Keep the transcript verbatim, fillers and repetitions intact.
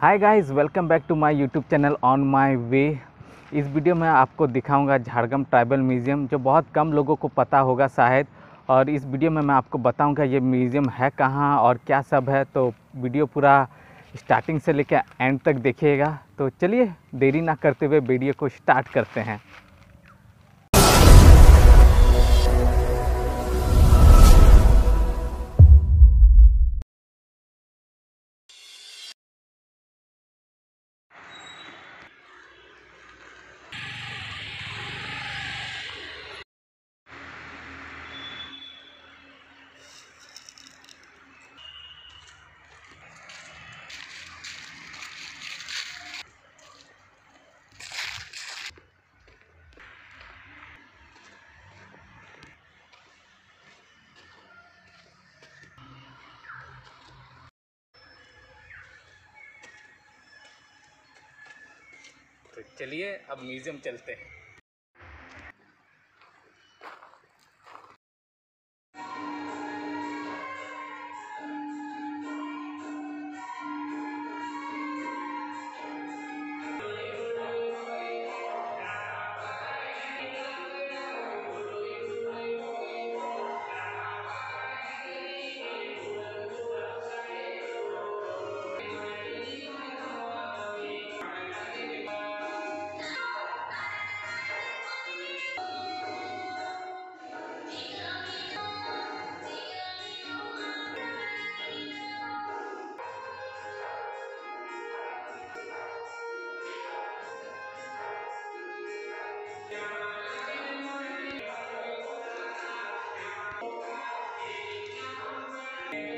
Hi guys, welcome back to my YouTube channel on my way. इस video में आपको दिखाऊंगा झारग्राम ट्राइबल म्यूज़ियम, जो बहुत कम लोगों को पता होगा शायद। और इस वीडियो में मैं आपको बताऊंगा ये म्यूज़ियम है कहाँ और क्या सब है। तो वीडियो पूरा स्टार्टिंग से लेकर एंड तक देखिएगा। तो चलिए देरी ना करते हुए वीडियो को स्टार्ट करते हैं। तो चलिए अब म्यूज़ियम चलते हैं। Thank you.